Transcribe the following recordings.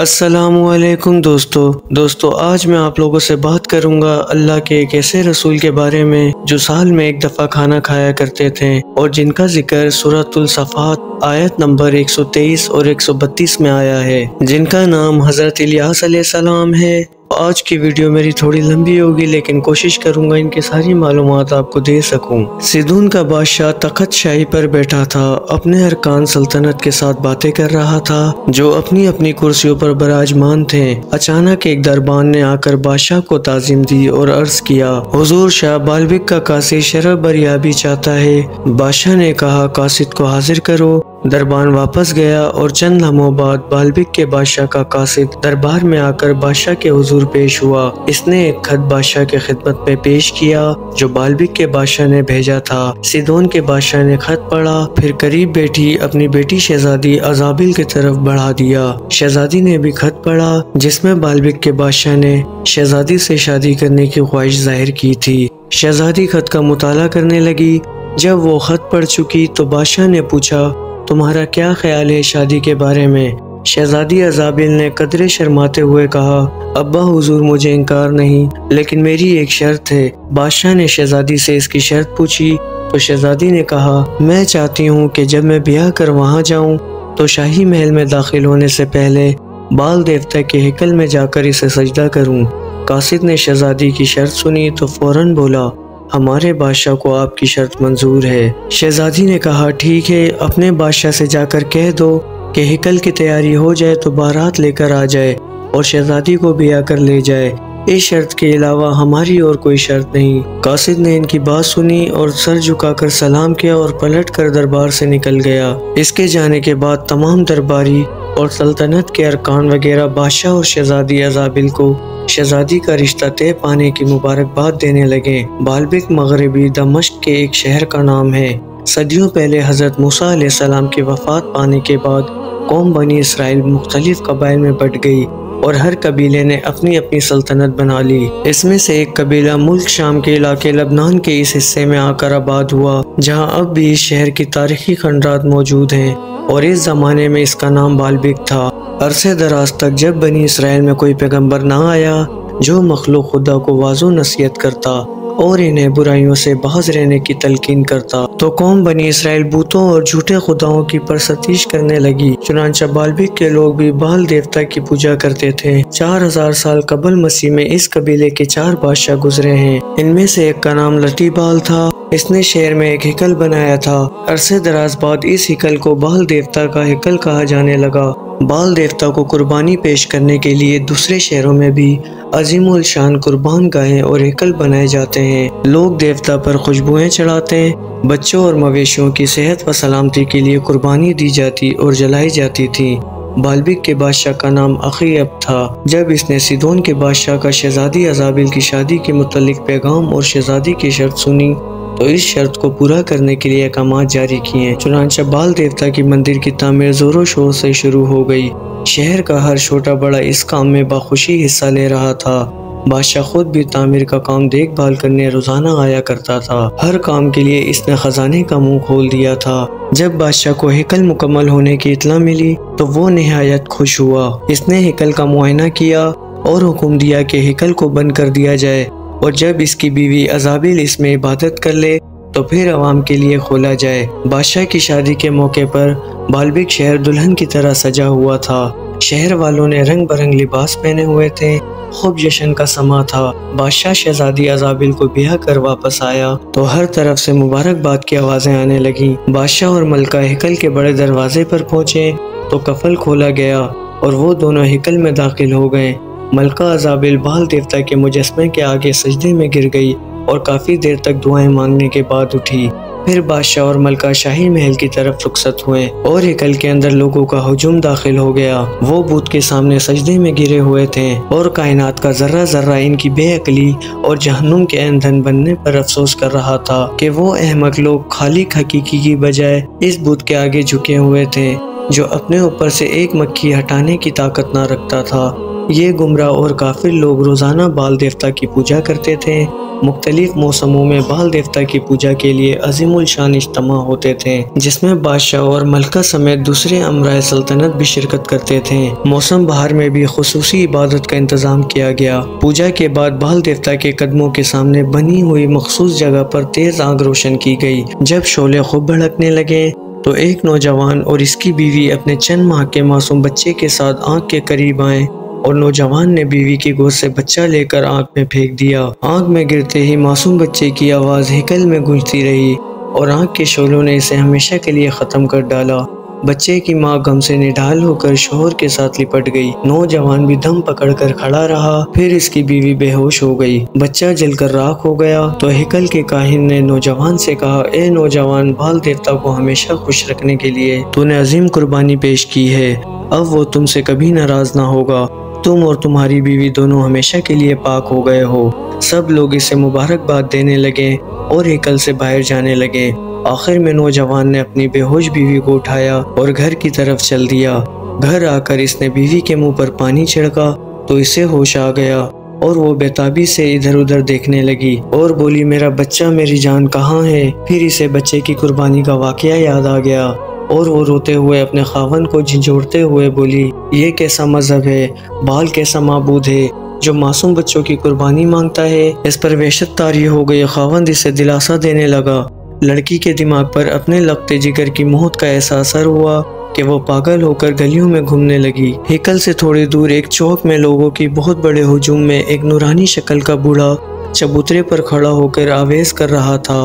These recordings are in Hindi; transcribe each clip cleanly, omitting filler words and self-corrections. अस्सलामुअलैकुम दोस्तों, आज मैं आप लोगों से बात करूंगा अल्लाह के एक ऐसे रसूल के बारे में जो साल में एक दफ़ा खाना खाया करते थे और जिनका जिक्र सूरतुल सफात आयत नंबर 123 और 132 में आया है, जिनका नाम हजरत इलियास अलैहिस्सलाम है। आज की वीडियो मेरी थोड़ी लंबी होगी लेकिन कोशिश करूंगा इनकी सारी मालूमात आपको दे सकूं। सिद्धून का बादशाह तखत शाही पर बैठा था, अपने अरकान सल्तनत के साथ बातें कर रहा था जो अपनी अपनी कुर्सियों पर बराजमान थे। अचानक एक दरबान ने आकर बादशाह को ताजीम दी और अर्ज किया, हुजूर शाह बाल्बेक का कासिद शराब बरियाबी चाहता है। बादशाह ने कहा, कासिद को हाजिर करो। दरबान वापस गया और चंद लम्हों बाद बाल्बेक के बादशाह का कासिद दरबार में आकर बादशाह के हुजूर पेश हुआ। इसने एक खत बादशाह के खिदमत में पेश किया जो बाल्बेक के बादशाह ने भेजा था। सिद्धून के बादशाह ने खत पढ़ा, फिर करीब बैठी अपनी बेटी शहजादी इज़ाबेल की तरफ बढ़ा दिया। शहजादी ने भी खत पढ़ा जिसमें बाल्बेक के बादशाह ने शहजादी से शादी करने की ख्वाहिश जाहिर की थी। शहजादी खत का मुताला करने लगी। जब वो खत पढ़ चुकी तो बादशाह ने पूछा, तुम्हारा क्या ख्याल है शादी के बारे में? शहजादी इज़ाबेल ने कदरे शर्माते हुए कहा, अब्बा हुजूर मुझे इनकार नहीं, लेकिन मेरी एक शर्त है। बादशाह ने शहजादी से इसकी शर्त पूछी तो शहजादी ने कहा, मैं चाहती हूँ कि जब मैं ब्याह कर वहाँ जाऊँ तो शाही महल में दाखिल होने से पहले बाल देवता के हैकल में जाकर इसे सजदा करूँ। कासिद ने शहजादी की शर्त सुनी तो फौरन बोला, हमारे बादशाह को आपकी शर्त मंजूर है। शहजादी ने कहा, ठीक है, अपने बादशाह से जाकर कह दो कि हिकल की तैयारी हो जाए तो बारात लेकर आ जाए और शहजादी को भी आकर ले जाए। इस शर्त के अलावा हमारी और कोई शर्त नहीं। कासिद ने इनकी बात सुनी और सर झुकाकर सलाम किया और पलट कर दरबार से निकल गया। इसके जाने के बाद तमाम दरबारी और सल्तनत के अरकान वगैरह बादशाह और शहजादी इज़ाबेल को शहजादी का रिश्ता तय पाने की मुबारकबाद देने लगे। बाल्बेक मगरबी दमश्क के एक शहर का नाम है। सदियों पहले हजरत मूसा अलैहिस्सलाम की वफात पाने के बाद कौम बनी इसराइल मुख्तलिफ कबाइल में बट गई और हर कबीले ने अपनी अपनी सल्तनत बना ली। इसमें से एक कबीला मुल्क शाम के इलाके लबनान के इस हिस्से में आकर आबाद हुआ, जहाँ अब भी इस शहर की तारीखी खंडरात मौजूद हैं और इस ज़माने में इसका नाम बाल्बेक था। अरसे दराज तक जब बनी इसराइल में कोई पैगम्बर ना आया जो मखलूक खुदा को वाज़ो नसीहत करता और इन्हें बुराइयों से बाज रहने की तलकीन करता, तो कौम बनी इसराइल बूतों और झूठे खुदाओं की परसतीश करने लगी। चुनांचा बाल्बेक के लोग भी बाल देवता की पूजा करते थे। 4000 साल कबल मसीह में इस कबीले के 4 बादशाह गुजरे हैं। इनमें से एक का नाम लतीबाल था। इसने शहर में एक हिकल बनाया था। अरसे दराज बाद इस हिकल को बाल देवता का हिकल कहा जाने लगा। बाल देवता को कुर्बानी पेश करने के लिए दूसरे शहरों में भी अजीमुल शान कुर्बान गाहें और हिकल बनाए जाते हैं। लोग देवता पर खुशबुएं चढ़ाते हैं। बच्चों और मवेशियों की सेहत व सलामती के लिए कुर्बानी दी जाती और जलाई जाती थी। बाल्बेक के बादशाह का नाम अखीयब था। जब इसने सिद्धून के बादशाह का शहजादी इज़ाबेल की शादी के मुतल्लिक पैगाम और शहजादी की शर्त सुनी तो इस शर्त को पूरा करने के लिए अहकाम जारी किए। चुनांचा बाल देवता की मंदिर की तामीर जोरों शोर से शुरू हो गई। शहर का हर छोटा बड़ा इस काम में बाखुशी हिस्सा ले रहा था। बादशाह खुद भी तामीर का काम देखभाल करने रोजाना आया करता था। हर काम के लिए इसने खजाने का मुंह खोल दिया था। जब बादशाह को हिकल मुकम्मल होने की इतला मिली तो वो नहायत खुश हुआ। इसने हिकल का मुआयना किया और हुक्म दिया कि हिकल को बंद कर दिया जाए और जब इसकी बीवी इज़ाबेल इसमें इबादत कर ले तो फिर आवाम के लिए खोला जाए। बादशाह की शादी के मौके पर बाल्बेक शहर दुल्हन की तरह सजा हुआ था। शहर वालों ने रंग बिरंगे लिबास पहने हुए थे। खूब जश्न का समा था। बादशाह शहजादी इज़ाबेल को ब्याह कर वापस आया तो हर तरफ से मुबारकबाद की आवाजें आने लगी। बादशाह और मलका हिकल के बड़े दरवाजे पर पहुँचे तो कफल खोला गया और वो दोनों हिकल में दाखिल हो गए। मलका इज़ाबेल बाल देवता के मुजस्मे के आगे सजदे में गिर गई और काफ़ी देर तक दुआएं मांगने के बाद उठी। फिर बादशाह और मलका शाही महल की तरफ रुखसत हुए और हिकल के अंदर लोगों का हुजूम दाखिल हो गया। वो बुत के सामने सजदे में गिरे हुए थे और कायनात का जर्रा जर्रा इनकी बेअकली और जहन्नुम के ईंधन बनने पर अफसोस कर रहा था कि वो अहमक लोग खालिक हकीकी की बजाय इस बुत के आगे झुके हुए थे जो अपने ऊपर से एक मक्खी हटाने की ताकत न रखता था। ये गुमराह और काफिर लोग रोज़ाना बाल देवता की पूजा करते थे। मुख्तलिफ मौसमों में बाल देवता की पूजा के लिए अजीमुल शान इज्तिमा होते थे, जिसमें बादशाह और मलका समेत दूसरे अमराए सल्तनत भी शिरकत करते थे। मौसम बहार में भी खुसूसी इबादत का इंतजाम किया गया। पूजा के बाद बाल देवता के कदमों के सामने बनी हुई मखसूस जगह पर तेज आग रोशन की गई। जब शोले खूब भड़कने लगे तो एक नौजवान और इसकी बीवी अपने चंद माह के मासूम बच्चे के साथ आग के करीब आए और नौजवान ने बीवी की गोद से बच्चा लेकर आग में फेंक दिया। आग में गिरते ही मासूम बच्चे की आवाज हिकल में गूंजती रही और आग के शोलों ने इसे हमेशा के लिए खत्म कर डाला। बच्चे की मां गम से निढाल होकर शोहर के साथ लिपट गई। नौजवान भी दम पकड़कर खड़ा रहा। फिर इसकी बीवी बेहोश हो गई। बच्चा जलकर राख हो गया तो हिकल के काहिन ने नौजवान से कहा, ए नौजवान, बाल देवता को हमेशा खुश रखने के लिए तूने अजीम कुर्बानी पेश की है। अब वो तुमसे कभी नाराज ना होगा। तुम और तुम्हारी बीवी दोनों हमेशा के लिए पाक हो गए हो। सब लोग इसे मुबारकबाद देने लगे और हिकल से बाहर जाने लगे। आखिर में नौजवान ने अपनी बेहोश बीवी को उठाया और घर की तरफ चल दिया। घर आकर इसने बीवी के मुंह पर पानी छिड़का तो इसे होश आ गया और वो बेताबी से इधर उधर देखने लगी और बोली, मेरा बच्चा, मेरी जान कहाँ है। फिर इसे बच्चे की कुर्बानी का वाकया याद आ गया और वो रोते हुए अपने खावन को झिझोड़ते हुए बोली, ये कैसा मजहब है, बाल कैसा माबूद है जो मासूम बच्चों की कुर्बानी मांगता है। इस पर वहशत तारी हो गई। खावंद इसे दिलासा देने लगा। लड़की के दिमाग पर अपने लगते जिगर की मौत का ऐसा असर हुआ कि वो पागल होकर गलियों में घूमने लगी। हिकल से थोड़ी दूर एक चौक में लोगों की बहुत बड़े हुजूम में एक नूरानी शक्ल का बूढ़ा चबूतरे पर खड़ा होकर आवेज कर रहा था,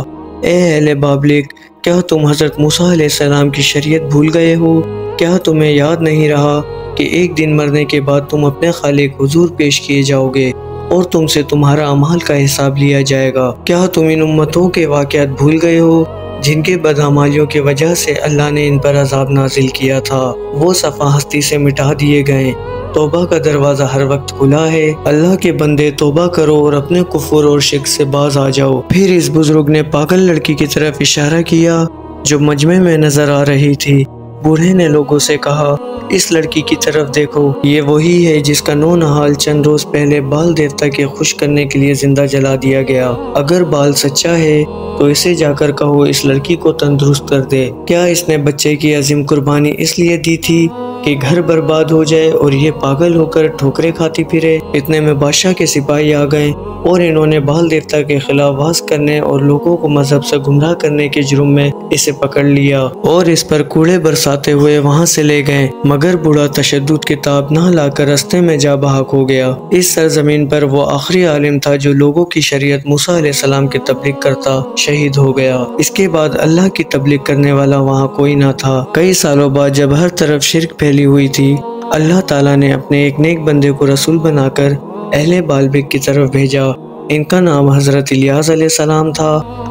ए अहले बाल्बेक, क्या तुम हजरत मूसा अलैहिस्सलाम की शरीयत भूल गए हो? क्या तुम्हें याद नहीं रहा कि एक दिन मरने के बाद तुम अपने खालिक हुजूर पेश किए जाओगे और तुमसे तुम्हारा अमाल का हिसाब लिया जाएगा? क्या तुम इन उम्मतों के वाक़यात भूल गए हो जिनके बदअमालियों की वजह से अल्लाह ने इन पर अजाब नाजिल किया था? वो सफ़ा हस्ती से मिटा दिए गए। तोबा का दरवाज़ा हर वक्त खुला है। अल्लाह के बंदे, तोबा करो और अपने कुफर और शिर्क से बाज आ जाओ। फिर इस बुजुर्ग ने पागल लड़की की तरफ इशारा किया जो मजमे में नजर आ रही थी। बूढ़े ने लोगों से कहा, इस लड़की की तरफ देखो, ये वही है जिसका नौनहाल चंद रोज पहले बाल देवता के खुश करने के लिए जिंदा जला दिया गया। अगर बाल सच्चा है तो इसे जाकर कहो इस लड़की को तंदुरुस्त कर दे। क्या इसने बच्चे की अजीम कुर्बानी इसलिए दी थी कि घर बर्बाद हो जाए और ये पागल होकर ठोकरें खाती फिरे? इतने में बादशाह के सिपाही आ गए और इन्होंने बाल देवता के खिलाफ वास करने और लोगों को मजहब से गुमराह करने के जुर्म में इसे पकड़ लिया और इस पर कूड़े बरसाते हुए वहाँ से ले गए। मगर बूढ़ा तशद्दुद की ताब न लाकर रस्ते में जा बहाक हो गया। इस सरजमीन पर वो आखिरी आलिम था जो लोगों की शरीयत मूसा अलैहिस्सलाम की तबलीग करता शहीद हो गया। इसके बाद अल्लाह की तबलीग करने वाला वहाँ कोई न था। कई सालों बाद जब हर तरफ शिर्क फैली हुई थी, अल्लाह ताला ने अपने एक नेक बंदे को रसूल बनाकर अहले बाल्बेक की तरफ भेजा। इनका नाम हजरत इलियास अलैहिस्सलाम था।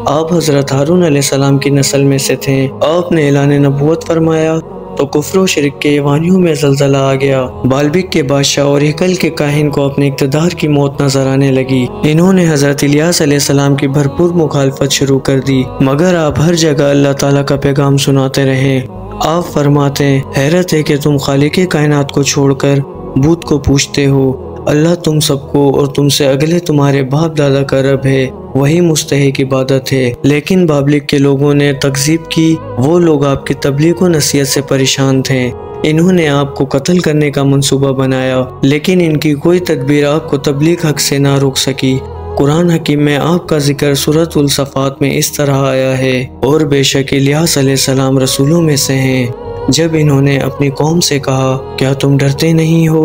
आप हजरत हारून अलैहिस्सलाम की नस्ल में से थे। आपने ऐलान नबूवत फरमाया तो कुफ्र और शिर्क के वानियों में जलजला आ गया। बाल्बेक के बादशाह और हिकल के काहिन को अपने इक़्तिदार की मौत नजर आने लगी। इन्होंने हजरत इलियास अलैहिस्सलाम की भरपूर मुखालफत शुरू कर दी। मगर आप हर जगह अल्लाह ताला का पैगाम सुनाते रहे। आप फरमाते हैं, हैरत है कि तुम खालिक कायनात को छोड़कर बूत को पूछते हो। अल्लाह तुम सबको और तुमसे अगले तुम्हारे बाप दादा का रब है, वही मुस्तहिक इबादत है। लेकिन बाल्बेक के लोगों ने तकज़ीब की। वो लोग आपकी तबलीग और नसीहत से परेशान थे। इन्होंने आपको कत्ल करने का मंसूबा बनाया, लेकिन इनकी कोई तदबीर आपको तबलीग हक से ना रोक सकी। कुरान हकीम में आपका जिक्र सूरतुल सफात में इस तरह आया है, और बेशक इलियास अलैहिस्सलाम रसूलों में से हैं। जब इन्होंने अपनी कौम से कहा, क्या तुम डरते नहीं हो?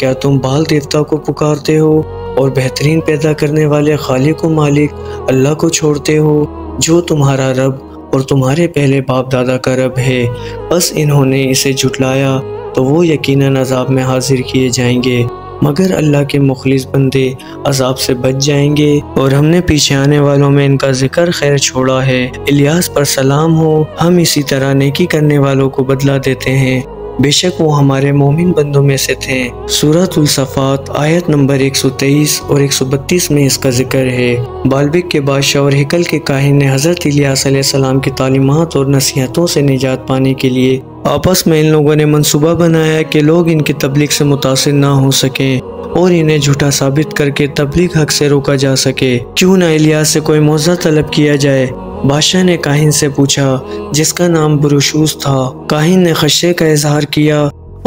क्या तुम बाल देवता को पुकारते हो और बेहतरीन पैदा करने वाले खालिक व मालिक अल्लाह को छोड़ते हो, जो तुम्हारा रब और तुम्हारे पहले बाप दादा का रब है? बस इन्होंने इसे झुटलाया तो वो यकीनन अजाब में हाजिर किए जाएंगे, मगर अल्लाह के मुखलिस बंदे अजाब से बच जाएंगे। और हमने पीछे आने वालों में इनका जिक्र खैर छोड़ा है। इलियास पर सलाम हो, हम इसी तरह नेकी करने वालों को बदला देते हैं। बेशक वो हमारे मोमिन बंदों में से थे। सूरतुल सफात आयत नंबर 123 और 132 में इसका जिक्र है। बाल्बेक के बादशाह और हिकल के काहिन ने हजरत इलियास अलैहिस्सलाम की तालीमात और नसीहतों से निजात पाने के लिए आपस में इन लोगों ने मंसूबा बनाया कि लोग इनकी तबलीग से मुतासिर ना हो सकें। और इन्हें झूठा साबित करके तबलीग हक से रोका जा सके। क्यों ना इलियास से कोई मुआवजा तलब किया जाए। बादशाह ने काहिन से पूछा जिसका नाम बुरुशूस था। काहिन ने खशे का इजहार किया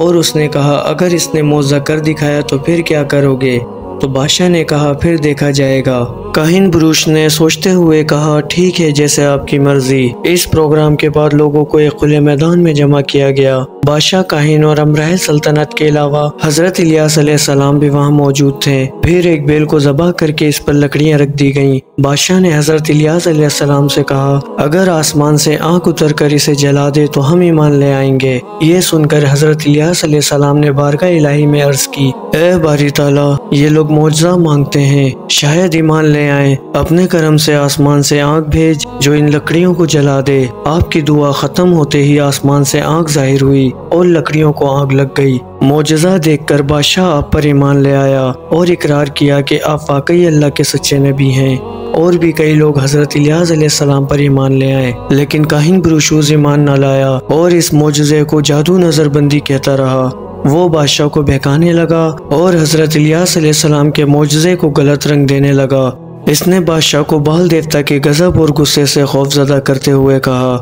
और उसने कहा अगर इसने मुआवजा कर दिखाया तो फिर क्या करोगे। तो बादशाह ने कहा फिर देखा जाएगा। काहिन बुरुश ने सोचते हुए कहा ठीक है जैसे आपकी मर्जी। इस प्रोग्राम के बाद लोगों को एक खुले मैदान में जमा किया गया। बादशाह, काहिन और अमराह सल्तनत के अलावा हजरत इलियास अलैहिस्सलाम भी वहाँ मौजूद थे। फिर एक बेल को जबा करके इस पर लकड़ियाँ रख दी गईं। बादशाह ने हजरत इलियास अलैहिस्सलाम से कहा अगर आसमान से आँख उतर कर इसे जला दे तो हम ईमान ले आएंगे। ये सुनकर हजरत इलियास अलैहिस्सलाम ने बारगाह इलाही में अर्ज की ए बारी ताला, ये लोग मुआवजा मांगते हैं, शायद ईमान ले आए। अपने करम से आसमान से आग भेज जो इन लकड़ियों को जला दे। आपकी दुआ खत्म होते ही आसमान से आग जाहिर हुई और लकड़ियों को आग लग गई। मौजज़ा देखकर बादशाह आप पर ईमान ले आया और इकरार किया कि आप वाकई अल्लाह के सच्चे नबी हैं। और भी कई लोग हजरत इलियास अलैहिस्सलाम पर ईमान ले आए, लेकिन काहिन बुरुशूस ईमान न लाया और इस मौजज़े को जादू नजरबंदी कहता रहा। वो बादशाह को बहकाने लगा और हजरत इलियास अलैहिस्सलाम के मौजज़े को गलत रंग देने लगा। इसने बादशाह को बाल देवता के गज़ब और गुस्से से खौफजदा करते हुए कहा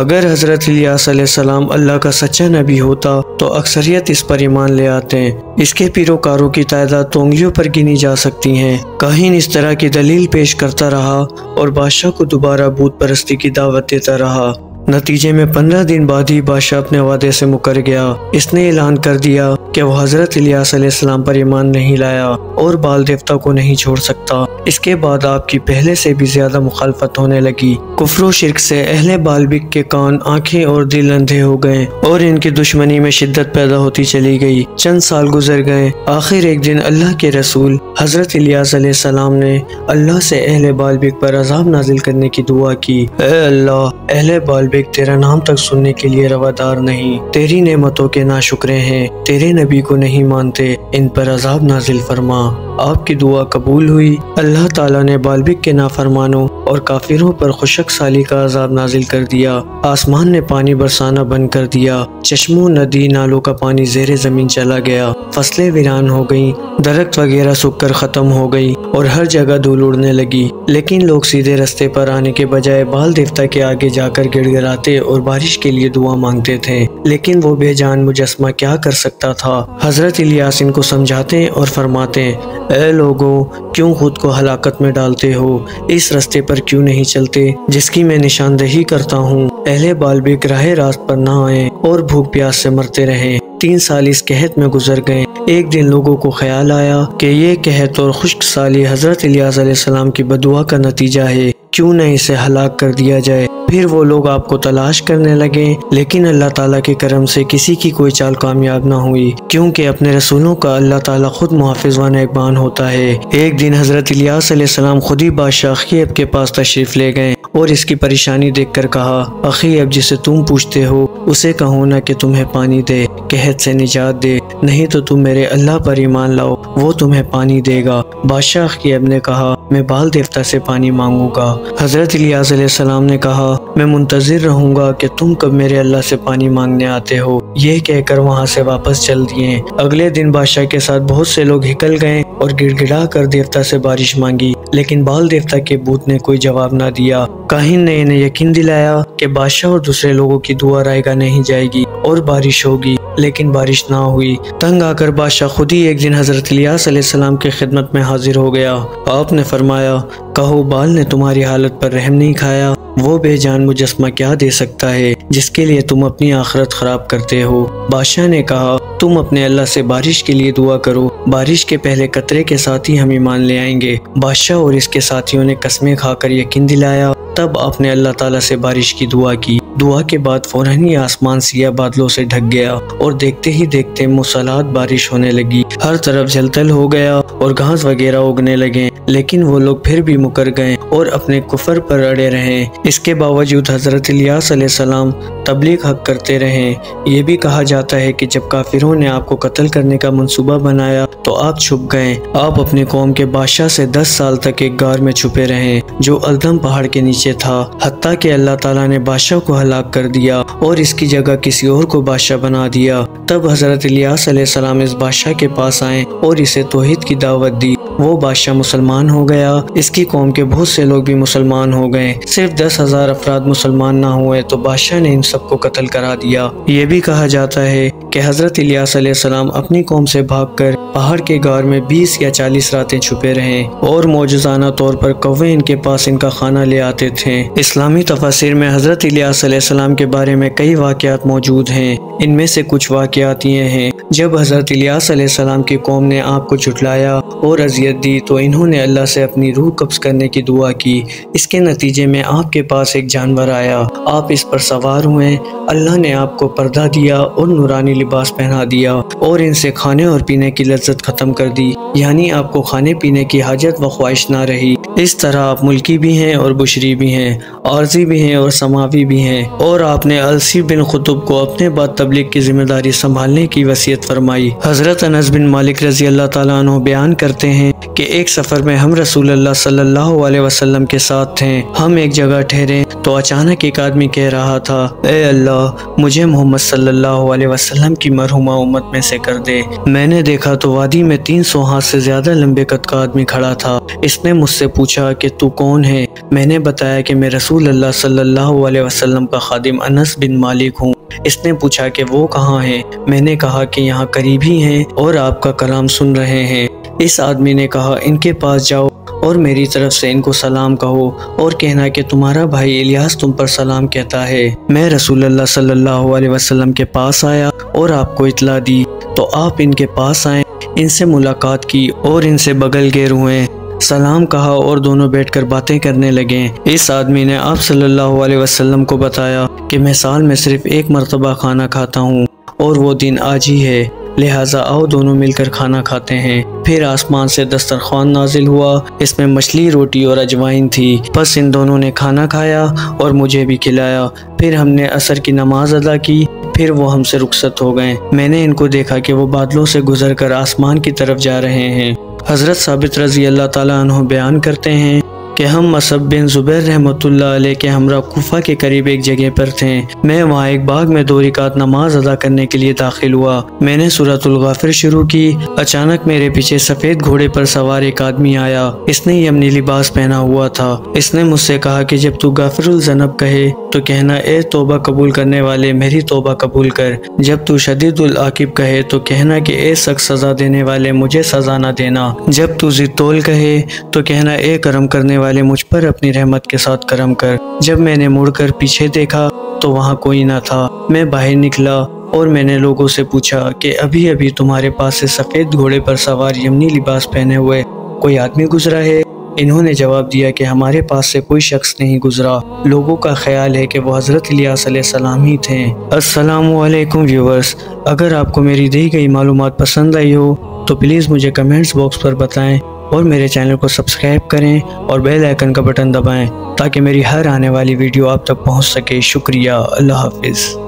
अगर हजरत इलियास अलैहिस्सलाम अल्लाह का सच्चा नबी होता तो अक्सरियत इस पर ईमान ले आते। इसके पैरोकारों की तादाद तो उंगलियों पर गिनी जा सकती है। काहिन इस तरह की दलील पेश करता रहा और बादशाह को दोबारा भूत परस्ती की दावत देता रहा। नतीजे में 15 दिन बाद ही बादशाह अपने वादे से मुकर गया। इसने ऐलान कर दिया कि वह हजरत इलियास अलैहिस्सलाम पर ईमान नहीं लाया और बाल देवता को नहीं छोड़ सकता। इसके बाद आपकी पहले से भी ज्यादा मुखालफत होने लगी। कुफ्र शिरक से अहले बाल्बेक के कान, आंखें और दिल अंधे हो गए और इनकी दुश्मनी में शिद्दत पैदा होती चली गई। चंद साल गुजर गए। आखिर एक दिन अल्लाह के रसूल हजरत इलियास अलैहिस्सलाम ने अल्लाह से अहले बाल्बेक पर अजाब नाजिल करने की दुआ की अल्लाह, अहले बाल्बेक तेरा नाम तक सुनने के लिए रवादार नहीं, तेरी नेमतों के नाशुक्रे हैं, तेरे नबी को नहीं मानते, इन पर अजाब नाजिल फरमा। आपकी दुआ कबूल हुई। अल्लाह ताला ने बाल्बेक के नाफरमानों और काफिरों पर खुशक साली का अजाब नाजिल कर दिया। आसमान ने पानी बरसाना बंद कर दिया। चश्मों, नदी, नालों का पानी जेर जमीन चला गया। फसलें वीरान हो गयी, दरख्त वगैरह सूख कर खत्म हो गयी और हर जगह धूल उड़ने लगी। लेकिन लोग सीधे रास्ते पर आने के बजाय बाल देवता के आगे जाकर गिड़गिड़ाते और बारिश के लिए दुआ मांगते थे। लेकिन वो बेजान मुजस्मा क्या कर सकता था। हजरत इलियास इनको समझाते और फरमाते ऐ लोगों, क्यों खुद को हलाकत में डालते हो, इस रास्ते पर क्यों नहीं चलते जिसकी मैं निशानदेही करता हूँ। अहले बाल्बेक राहे रास्त पर ना आए और भूख प्यास से मरते रहे। 3 साल इस कहत में गुजर गए। एक दिन लोगों को ख्याल आया कि ये कहत और खुश्क साली हजरत इलियास अलैहिस्सलाम की बदुआ का नतीजा है, क्यों न इसे हलाक कर दिया जाए। फिर वो लोग आपको तलाश करने लगे, लेकिन अल्लाह ताला के करम से किसी की कोई चाल कामयाब ना हुई, क्योंकि अपने रसूलों का अल्लाह ताला खुद मुहाफिज व नेकबान होता है। एक दिन हजरत इलियास अलैहिस्सलाम खुद ही बादशाह खीब के पास तशरीफ ले गए और इसकी परेशानी देखकर कहा अखीब, जिसे तुम पूछते हो उसे कहो ना कि तुम्हें पानी दे, कहत से निजात दे, नहीं तो तुम मेरे अल्लाह पर ईमान लाओ, वो तुम्हें पानी देगा। बादशाह खीब ने कहा मैं बाल देवता से पानी मांगूंगा। हजरत इलियास अलैहिस्सलाम ने कहा मैं मुंतज़िर रहूंगा कि तुम कब मेरे अल्लाह से पानी मांगने आते हो। यह कहकर वहाँ से वापस चल दिए। अगले दिन बादशाह के साथ बहुत से लोग हिकल गए और गिड़गिड़ा कर देवता से बारिश मांगी, लेकिन बाल देवता के भूत ने कोई जवाब ना दिया। काहिन ने इन्हें यकीन दिलाया कि बादशाह और दूसरे लोगों की दुआ रायगा नहीं जाएगी और बारिश होगी, लेकिन बारिश ना हुई। तंग आकर बादशाह खुद ही एक दिन हजरत इलियास अलैहिस्सलाम की खिदमत में हाजिर हो गया। आपने फरमाया कहो बाल ने तुम्हारी हालत पर रहम नहीं खाया, वो बेजान मुजस्मा क्या दे सकता है जिसके लिए तुम अपनी आखिरत खराब करते हो। बादशाह ने कहा तुम अपने अल्लाह से बारिश के लिए दुआ करो, बारिश के पहले कतरे के साथ ही हम ईमान ले आएंगे। बादशाह और इसके साथियों ने कस्में खाकर यकीन दिलाया। तब आपने अल्लाह ताला से बारिश की दुआ की। दुआ के बाद फौरन ही आसमान सिया बादलों से ढक गया और देखते ही देखते मुसलाधार बारिश होने लगी। हर तरफ जलतल हो गया और घास वगैरह उगने लगे। लेकिन वो लोग फिर भी मुकर गए और अपने कुफर पर अड़े रहे। इसके बावजूद हजरत इलियास अलैहिस्सलाम तबलीग हक करते रहे। ये भी कहा जाता है कि जब काफिरों ने आपको कत्ल करने का मंसूबा बनाया तो आप छुप गए। आप अपने कौम के बादशाह से 10 साल तक एक गार में छुपे रहे जो अल्दम पहाड़ के नीचे था, हत्ता कि अल्लाह ताला ने बादशाह को हलाक कर दिया और इसकी जगह किसी और को बादशाह बना दिया। तब हजरत इलियास अलैहिस्सलाम इस बादशाह के पास आए और इसे तौहीद की दावत दी। वो बादशाह मुसलमान हो गया। इसकी कौम के बहुत से लोग भी मुसलमान हो गए। सिर्फ 10,000 अफराद मुसलमान ना हुए तो बादशाह ने इन सबको कत्ल करा दिया। ये भी कहा जाता है कि हजरत इलियास अलैहिस्सलाम अपनी कौम से भागकर पहाड़ के गार में 20 या 40 रातें छुपे रहे और मौजूदाना तौर पर कौवे इनके पास इनका खाना ले आते थे। इस्लामी तफासिर में हजरत इलियास अलैहिस्सलाम के बारे में कई वाक़यात मौजूद हैं। इनमें से कुछ वाक़यात ये हैं, जब हजरत इलियास अलैहिस्सलाम की कौम ने आपको झुठलाया और अजियत दी तो इन्होंने अल्लाह से अपनी रूह कब्ज़ करने की दुआ की। इसके नतीजे में आपके पास एक जानवर आया, आप इस पर सवार हुए, अल्लाह ने आपको पर्दा दिया और नूरानी लिबास पहना दिया और इनसे खाने और पीने की लज्जत खत्म कर दी, यानी आपको खाने पीने की हाजत व ख्वाहिश ना रही। इस तरह आप मुल्की भी हैं और बुशरी भी हैं, आर्जी भी हैं और समावी भी हैं, और आपने अलसी बिन खुतब को अपने बाद तबलीग की जिम्मेदारी संभालने की वसीयत फरमाई। हजरत अनस बिन मालिक रजी अल्लाह ताला अन्हु बयान करते हैं कि एक सफर में हम रसूल अल्लाह सल्लल्लाहु अलैहि वसल्लम के साथ थे। हम एक जगह ठहरे तो अचानक एक आदमी कह रहा था, ए अल्लाह, मुझे मोहम्मद सल्लल्लाहु अलैहि वसल्लम की मरहुमा उम्मत में से कर दे। मैंने देखा तो वादी में 300 हाथ से ज्यादा लंबे कद का आदमी खड़ा था। इसने मुझसे पूछा कि तू कौन है? मैंने बताया कि मैं रसूल अल्लाह सल्लल्लाहु अलैहि वसल्लम का खादिम अनस बिन मालिक हूँ। इसने पूछा कि वो कहाँ है? मैंने कहा कि यहाँ करीब ही हैं और आपका कलाम सुन रहे हैं। इस आदमी ने कहा, इनके पास जाओ और मेरी तरफ से इनको सलाम कहो और कहना कि तुम्हारा भाई इलियास तुम पर सलाम कहता है। मैं रसूल अल्लाह सल्लल्लाहु अलैहि वसल्लम के पास आया और आपको इतला दी तो आप इनके पास आए, इनसे मुलाकात की और इनसे बगल घेर हुए, सलाम कहा और दोनों बैठकर बातें करने लगे। इस आदमी ने आप सल्लल्लाहु अलैहि वसल्लम को बताया कि मैं साल में सिर्फ एक मरतबा खाना खाता हूँ और वो दिन आज ही है, लिहाजा आओ दोनों मिलकर खाना खाते हैं। फिर आसमान से दस्तरखान नाजिल हुआ, इसमें मछली, रोटी और अजवाइन थी। बस इन दोनों ने खाना खाया और मुझे भी खिलाया। फिर हमने असर की नमाज अदा की, फिर वो हमसे रुखसत हो गए। मैंने इनको देखा कि वो बादलों से गुजर कर आसमान की तरफ जा रहे हैं। हजरत साबित रजी अल्लाह ताला अन्हु बयान करते हैं कि हम मुसअब बिन जुबैर रहमतुल्लाह अलैह के हमरा कुफा के करीब एक जगह पर थे। मैं वहाँ एक बाग में 2 रकात नमाज अदा करने के लिए दाखिल हुआ। मैंने सूरत अल-गाफिर शुरू की। अचानक मेरे पीछे सफ़ेद घोड़े पर सवार एक आदमी आया। इसने यमनी लिबास पहना हुआ था। इसने मुझसे कहा कि जब तू गाफिरुल ज़नब कहे तो कहना, ए तोबा कबूल करने वाले, मेरी तोबा कबूल कर। जब तू शदीदुल आकिब कहे तो कहना कि ए सख्त सज़ा देने वाले, मुझे सज़ा ना देना। जब तू ज़िद्दोल कहे तो कहना, ए करम करने वाले, मुझ पर अपनी रहमत के साथ करम कर। जब मैंने मुड़कर पीछे देखा तो वहाँ कोई ना था। मैं बाहर निकला और मैंने लोगों से पूछा कि अभी अभी तुम्हारे पास से सफ़ेद घोड़े पर सवार यमनी लिबास पहने हुए कोई आदमी गुजरा है? इन्होंने जवाब दिया कि हमारे पास से कोई शख्स नहीं गुजरा। लोगों का ख्याल है कि वो हजरत इलियास अलैहिस्सलाम ही थे। अस्सलामु अलैकुम व्यूअर्स, अगर आपको मेरी दी गई मालूमात पसंद आई हो तो प्लीज़ मुझे कमेंट्स बॉक्स पर बताएं और मेरे चैनल को सब्सक्राइब करें और बेल आइकन का बटन दबाएं ताकि मेरी हर आने वाली वीडियो आप तक पहुंच सके। शुक्रिया, अल्लाह हाफिज़।